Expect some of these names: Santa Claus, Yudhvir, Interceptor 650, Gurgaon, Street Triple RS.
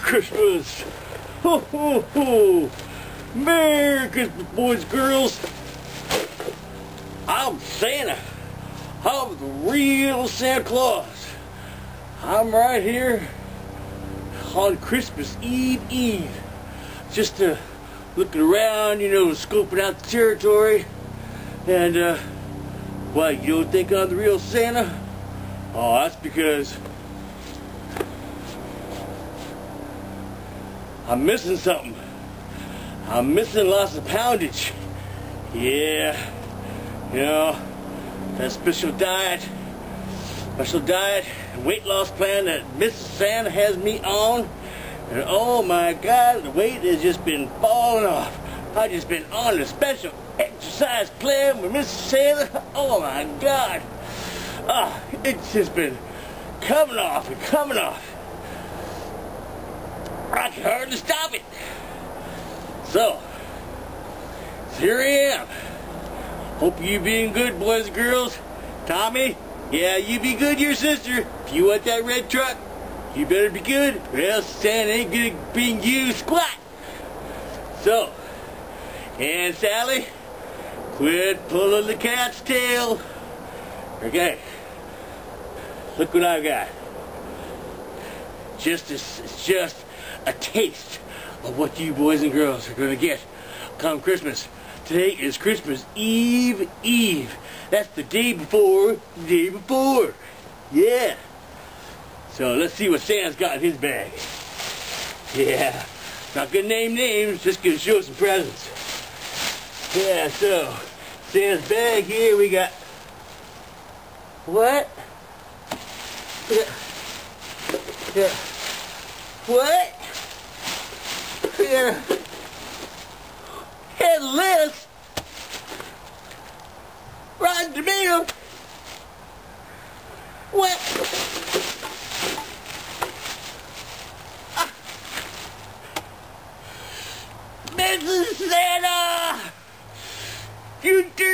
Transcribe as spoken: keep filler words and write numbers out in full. Christmas! Ho ho ho! Merry Christmas, boys, girls! I'm Santa. I'm the real Santa Claus. I'm right here on Christmas Eve Eve, just uh, looking around, you know, scoping out the territory. And uh, well, you don't think I'm the real Santa? Oh, that's because I'm missing something. I'm missing lots of poundage. Yeah, you know, that special diet, special diet and weight loss plan that Missus Santa has me on. And oh my God, the weight has just been falling off. I've just been on the special exercise plan with Missus Santa. Oh my God. Ah, it's just been coming off and coming off. I can hardly stop it. So, here I am. Hope you being good, boys and girls. Tommy, yeah, you be good to your sister. If you want that red truck, you better be good, or else Santa ain't gonna bring you squat. So, and Sally, quit pulling the cat's tail. Okay, look what I've got. Just, it's just a taste of what you boys and girls are gonna get come Christmas. Today is Christmas Eve Eve. That's the day before the day before. Yeah. So let's see what Santa's got in his bag. Yeah. Not gonna name names, just gonna show some presents. Yeah, so Santa's bag here, we got what? Yeah. Yeah. What? Here. Headless. Rotten tomato. What? Ah. Missus Santa! You do